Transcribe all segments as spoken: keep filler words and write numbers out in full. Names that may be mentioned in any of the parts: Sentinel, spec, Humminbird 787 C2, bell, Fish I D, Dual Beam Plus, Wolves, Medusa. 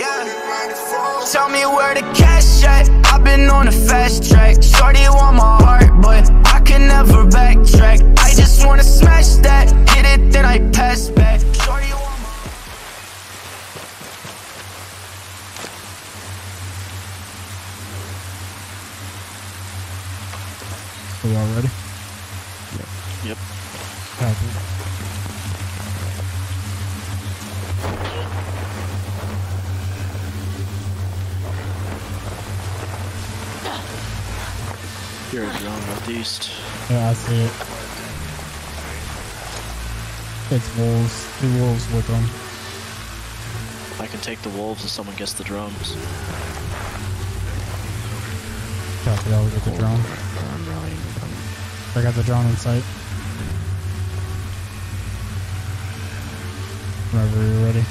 Yeah. Tell me where the cash at. I've been on a fast track. Shorty want my heart, but I can never backtrack. I just wanna smash that, hit it, then I pass back. Shorty want my heart. Are we all ready? Yep. Yep. Happy. You're a drone northeast. Yeah, I see it. It's wolves. Two wolves with them. I can take the wolves if someone gets the drones. Copy that, we get the drone. I got the drone in sight. Whenever you're ready.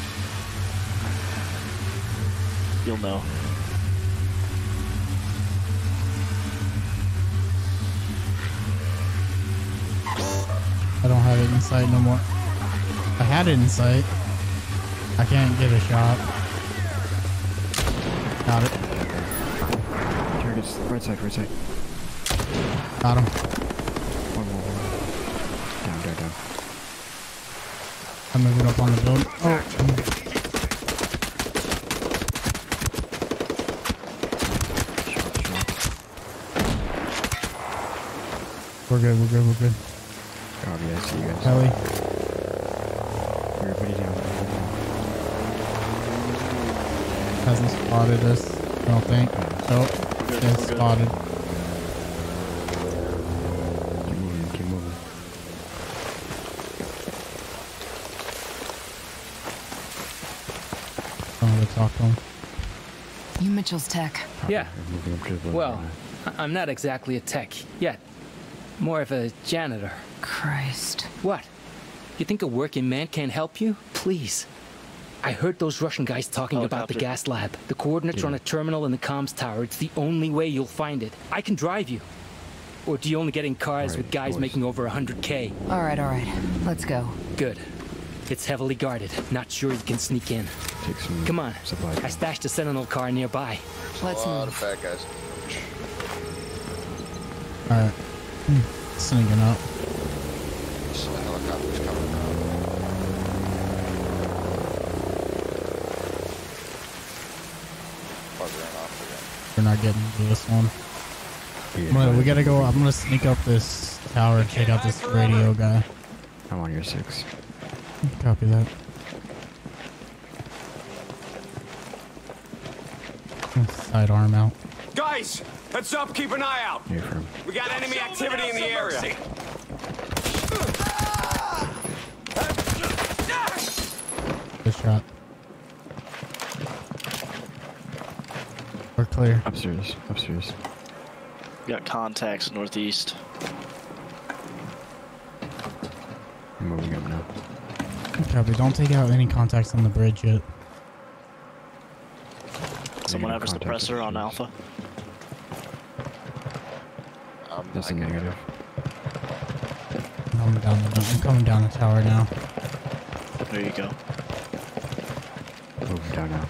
You'll know. I don't have it in sight no more. I had it in sight. I can't get a shot. Got it. Target's right side, right side. Got him. One more, one more. Down, down, down. I'm moving up on the build. Oh. We're good, we're good, we're good. Oh, yeah, I see you guys. Ellie. Everybody down. Hasn't spotted us, I don't think. Nope. Good, it's spotted. Keep moving, keep moving. I'm gonna talk to him. You Mitchell's tech. Yeah. Well, I'm not exactly a tech yet. More of a janitor. Christ. What? You think a working man can't help you? Please. I heard those Russian guys talking oh, about the gas lab. The coordinates yeah. are on a terminal in the comms tower. It's the only way you'll find it. I can drive you. Or do you only get in cars right, with guys making over a hundred K? All right, all right. Let's go. Good. It's heavily guarded. Not sure you can sneak in. Take some Come on. Supply. I stashed a Sentinel car nearby. There's Let's a lot move. Of bad guys. All right. Sneaking up. So the helicopter's coming up. We're not getting to this one. Yeah, well, we gotta go. I'm gonna sneak up this tower and take out this radio guy. I'm on your six. Copy that. Sidearm out. Guys! Heads up, keep an eye out. We got enemy activity in the area. Good shot. We're clear. Upstairs, upstairs. We got contacts northeast. I'm moving up now. Okay, but don't take out any contacts on the bridge yet. Someone have a suppressor on Alpha? That's a negative. I'm down the, I'm coming down the tower now. There you go. Moving down now.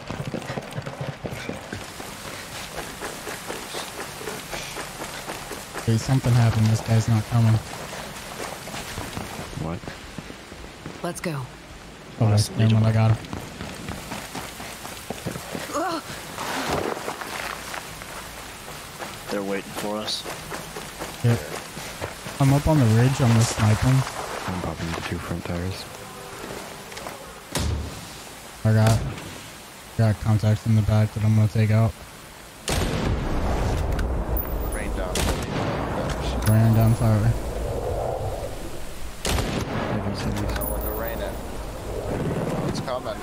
Okay, something happened. This guy's not coming. What? Let's go. Oh, that's the one. I got him. Uh. They're waiting for us. Yep. I'm up on the ridge, I'm gonna snipe him. I'm popping the two front tires. I got got contacts in the back that I'm gonna take out. Rain down. Rain down fire. It's coming.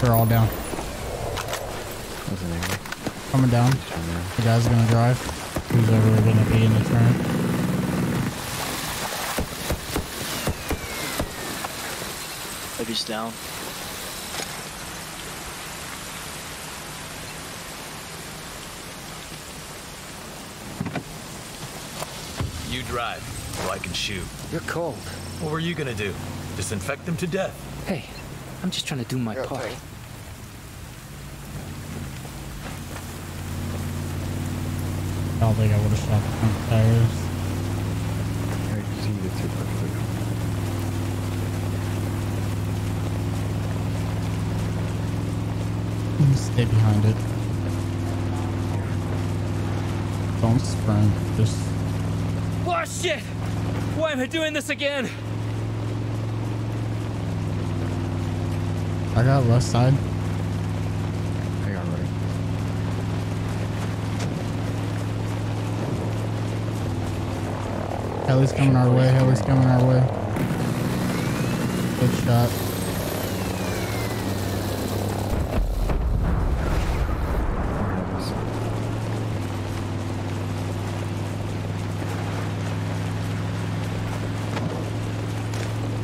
They're all down. Coming down. The guy's gonna drive. Who's ever gonna be in the turn? He's down. You drive, so I can shoot. You're cold. What were you gonna do? Disinfect them to death? Hey, I'm just trying to do my You're part. Okay. I don't think I would have shot the front tires. I can see the tip of the car. Stay behind it. Don't sprint. Just. Oh shit! Why am I doing this again? I got left side. I got right. Heli's coming our way. Heli's coming our way. Good shot.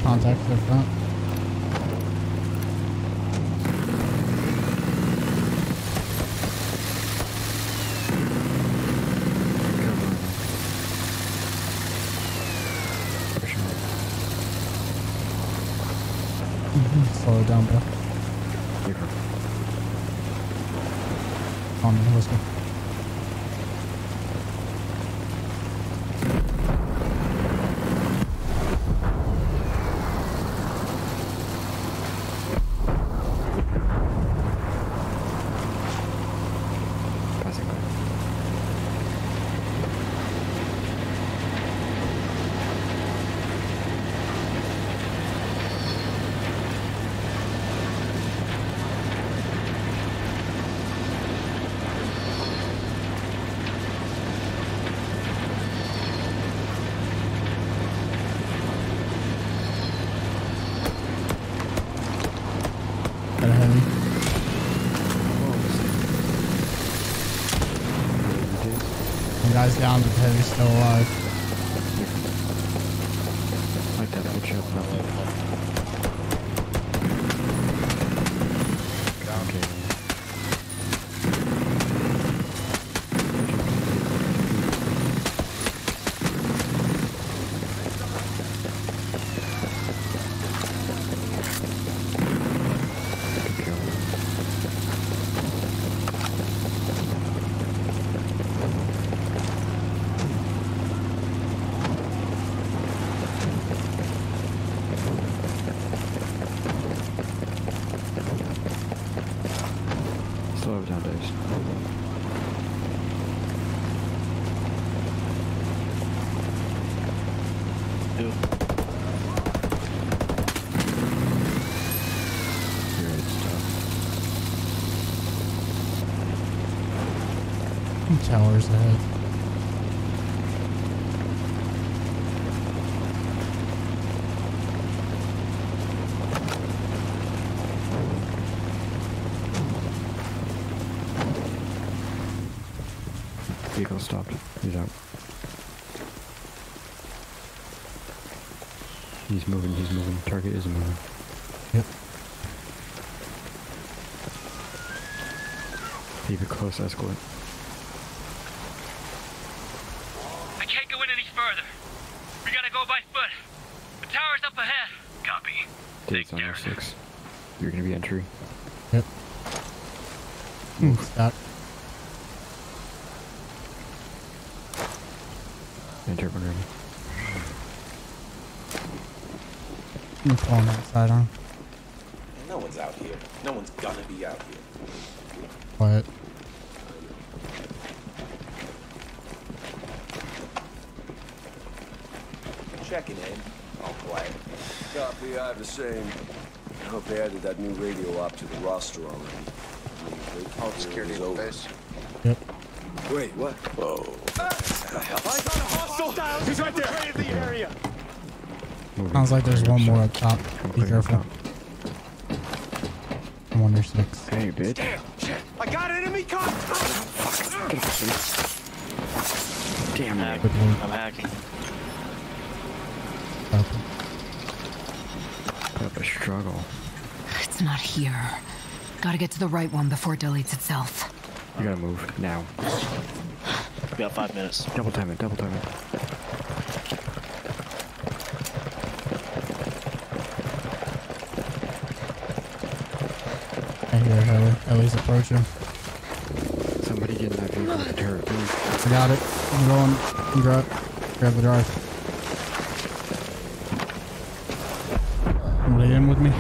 Contact the front. Slow down, bro. On the whistle. Guy's down, but he's still alive. Like that picture up now. Okay. Towers ahead. Vehicle stopped. He's out. He's moving. He's moving. Target is moving. Yep. Keep a close escort. It's on six. You're gonna be entry. Yep. Mm, stop. Enter when ready. I'm pulling that side on. No one's out here. No one's gonna be out here. Quiet. Checking in. All quiet. Copy, I have the same. I hope they added that new radio op to the roster already. All security is over. Yep. Wait, what? Whoa. Ah! I got a hostile! He's right there! The area. Sounds like there's one more up top. Be careful. I'm under six. Hey, bitch. Damn, shit. I got enemy contact! Fuck. Damn, man. I'm hacking. Up. Up a struggle. It's not here. Gotta get to the right one before it deletes itself. You gotta move now. We got five minutes. Double time it, double time it. there, Harley. Ellie's approaching. Somebody get in that vehicle with the turret, please. I got it. I'm going. I'm grab, grab the drive. Somebody in with me.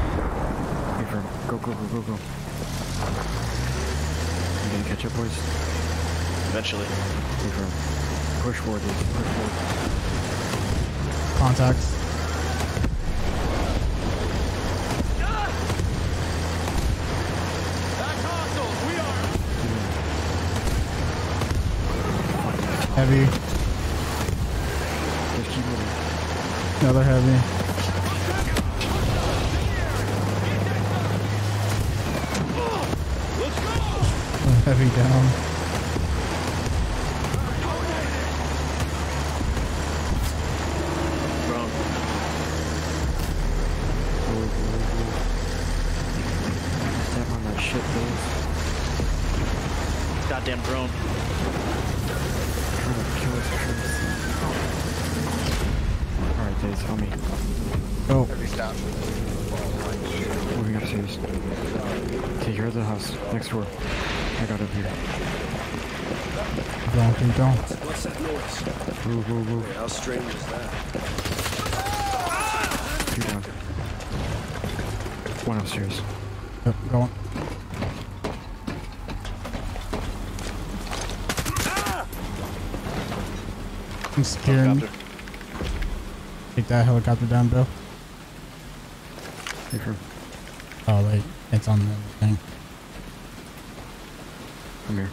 Go, go, go, go, go. You gonna catch up, boys? Eventually. Push forward, dude. Push forward. Contacts. Heavy. Just keep moving. Another heavy. Let's go. Heavy down. Wrong. Step on that shit, please. Goddamn drone. Alright, Days, help me. Oh. Moving upstairs. Okay, you're at the house. Next door. I got up here. Don't, don't, don't. What's that noise? Move, move, move. How strange is that? Two down. One upstairs. Yep, go on. I'm scared. Take that helicopter down, bro. Oh, wait. It's on the thing. Come here.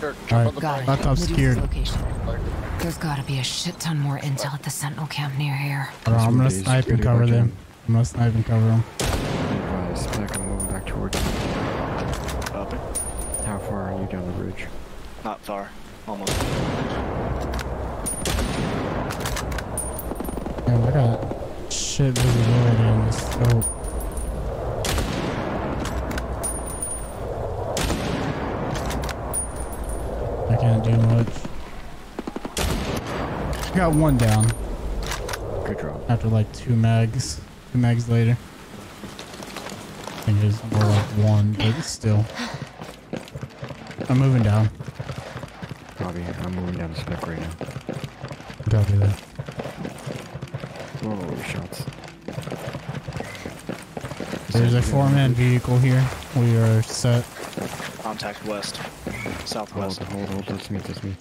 Kirk, all right. Laptop's scared. There's gotta be a shit ton more intel at the Sentinel camp near here. Bro, I'm gonna snipe and cover them. I'm gonna snipe and cover them. I'm moving back towards you. How far are you down the ridge? Not far. Almost. Man, I got shit visibility on this scope. I can't do much. I got one down. Good drop. After like two mags. Two mags later. I think it was more like one, but still. I'm moving down. Bobby, I'm moving down the spec right now. Copy that. Oh, shots. There's a four-man vehicle here. We are set. Contact west. Southwest. Hold, hold, hold. That's me, that's me.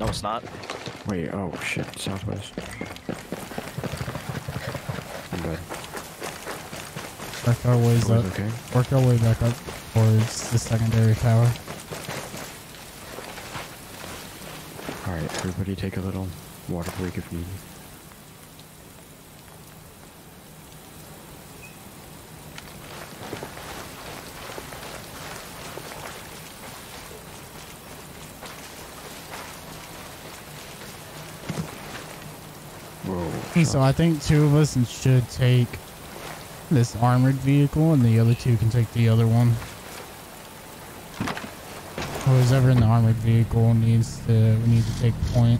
No, it's not. Wait, oh, shit. Southwest. I'm good. Back our ways up. Okay. Work our way back up towards the secondary tower. Alright, everybody take a little water break if needed. Whoa. So I think two of us should take this armored vehicle and the other two can take the other one. Who's ever in the armored vehicle needs to, we need to take point.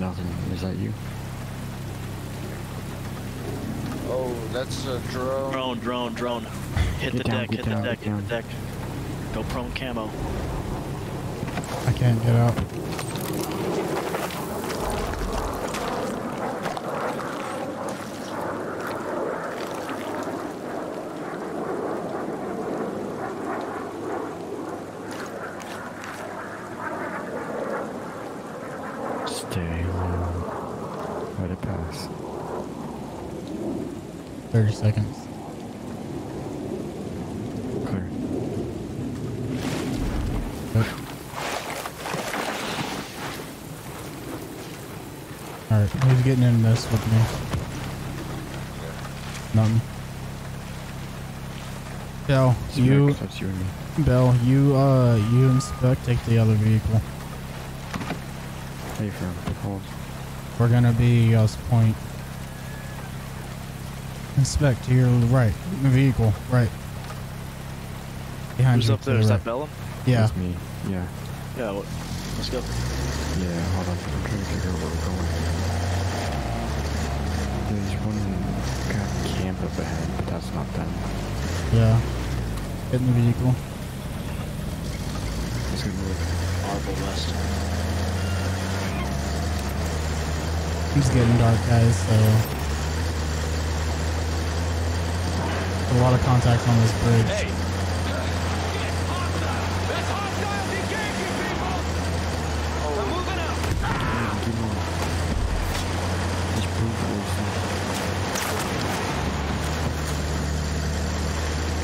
Nothing, is that you? Oh, that's a drone. Drone, drone, drone. Hit the deck, hit the deck, hit the deck. Go prone camo. I can't get out. thirty seconds. Clear. Alright, who's getting in this with me? Nothing. Bell, you, Bell, you, uh, you and Spec take the other vehicle. Hey, firm, hold. We're gonna be us point. Inspect to your right, vehicle, right. Behind Who's you. Who's up there? The Is right. that Bellum? Yeah. That's me. Yeah. Yeah, well, let's go. Yeah, hold on. I'm trying to figure out where we're going. There's one got camp up ahead, but that's not them. Yeah. Get in the vehicle. It's gonna move. Marble west. It's getting dark, guys, so. A lot of contact on this bridge. Hey. That's hostile decay, you people! Oh. I'm moving out!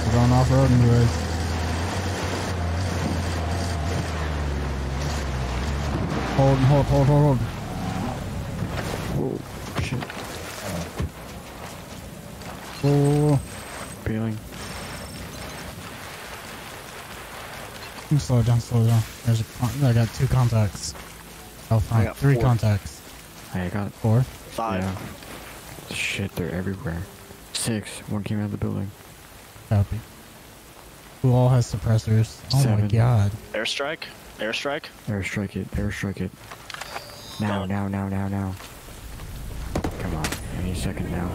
We're going off-road anyways. Hold and hold, hold, hold, hold. Oh, shit. Oh. Peeling. Slow down, slow down. There's a con I got two contacts. I'll find got three four. contacts. I got four. Five. Yeah. Shit, they're everywhere. Six. One came out of the building. Copy. Who all has suppressors? Oh Seven. my god. Airstrike? Airstrike? Airstrike it. Airstrike it. Now, Down. now, now, now, now. Come on. Any second now.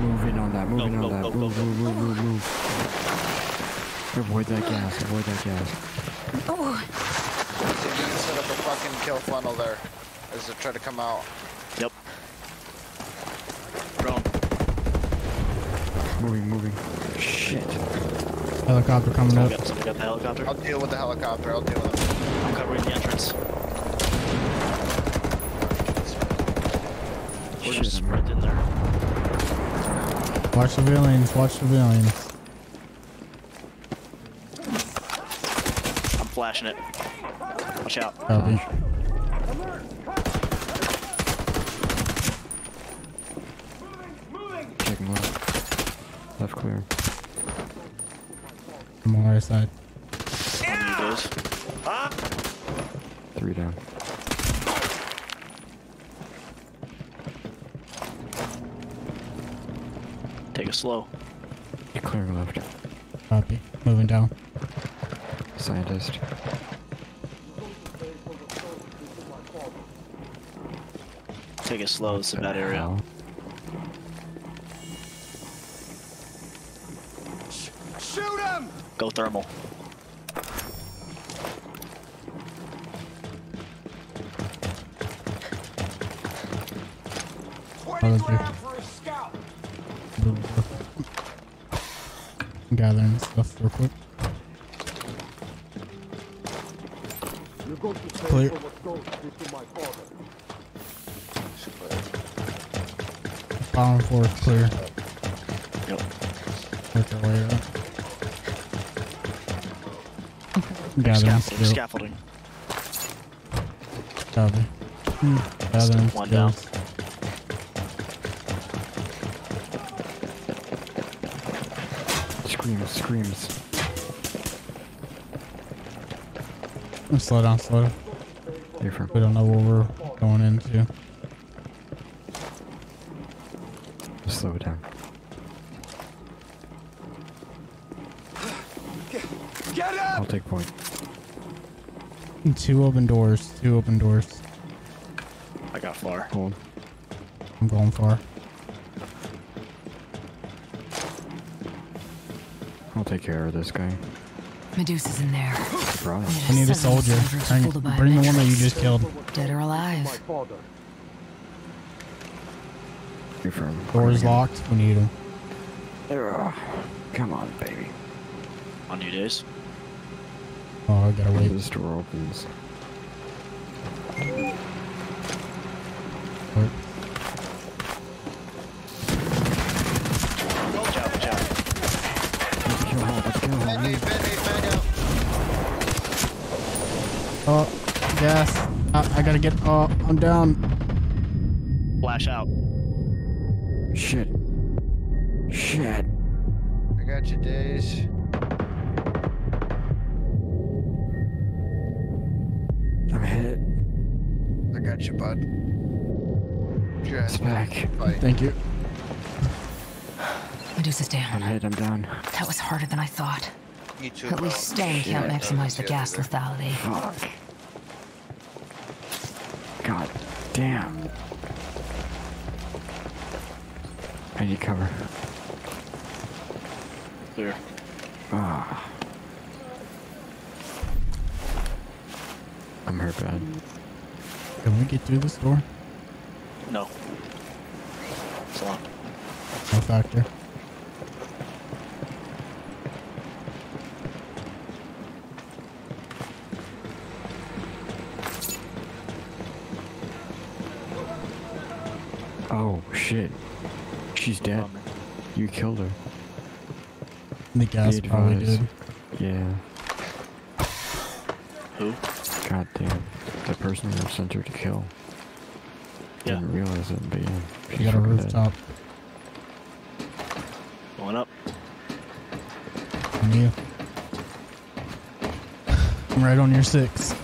Move in on that, move in on that, move, move, move, move, move. Avoid that gas, avoid that gas. Oh. See if you can set up a fucking kill funnel there as they try to come out. Yep. Wrong. Moving, moving. Shit. Helicopter coming up. Got, got the helicopter. I'll deal with the helicopter, I'll deal with it. I'm covering the entrance. We're just spread in there. Watch the villains, watch the villains. I'm flashing it. Watch out. Copy. Check him left. Left clear. I'm on the right side. Yeah. Three down. Take it slow. You're clearing left. Copy. Moving down. Scientist. Take it slow. It's in that area. Shoot him! Go thermal. twenty grand for a scout! Gathering stuff real quick. You're going to pay Clear. for what goes into my father. Bottom floor is clear. Yep. That's our way up. Gathering Scaffolding. Scaffolding. Copy. Mm. Gathering One down. Screams, screams. Slow down, slow down. Different. We don't know what we're going into. Just slow it down. Get up! I'll take point. Two open doors, two open doors. I got far. Hold. I'm going far. I'll take care of this guy. Medusa's in there. I need a soldier. Bring, bring the one that you just killed. Dead or alive. Door's locked. We need him. Come on, baby. On you, Days. Oh, I gotta wait. This door opens. Wait. Oh, gas. I, I gotta get. Oh, I'm down. Flash out. Shit. Shit. I got you, Days. I'm hit. I got you, bud. It's back. Fight. Thank you. Medusa's down. I'm hit, I'm down. That was harder than I thought. You too, At least stay can't yeah, maximize the gas lethality. Fuck. God damn. I need cover. Clear. Ah. I'm hurt bad. Can we get through this door? No. It's locked. No factor. Oh shit. She's dead. You killed her. The gas probably did. Yeah. Who? God damn. The person who sent her to kill. Yeah. Didn't realize it, but yeah. She got a rooftop. Going up. On you. I'm right on your six.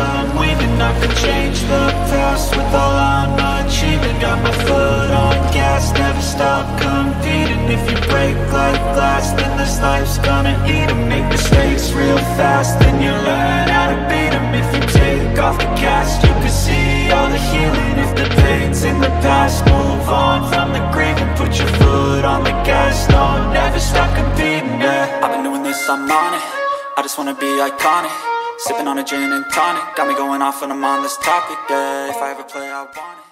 I'm winning, I can change the past with all I'm achieving. Got my foot on gas, never stop competing. If you break like glass, then this life's gonna eat them. Make mistakes real fast, then you learn how to beat them. If you take off the cast, you can see all the healing. If the pain's in the past, move on from the grieving. Put your foot on the gas, no, never stop competing, yeah. I've been doing this, I'm on it. I just wanna be iconic. Sipping on a gin and tonic, got me going off when I'm on this topic, yeah. If I ever play, I want it.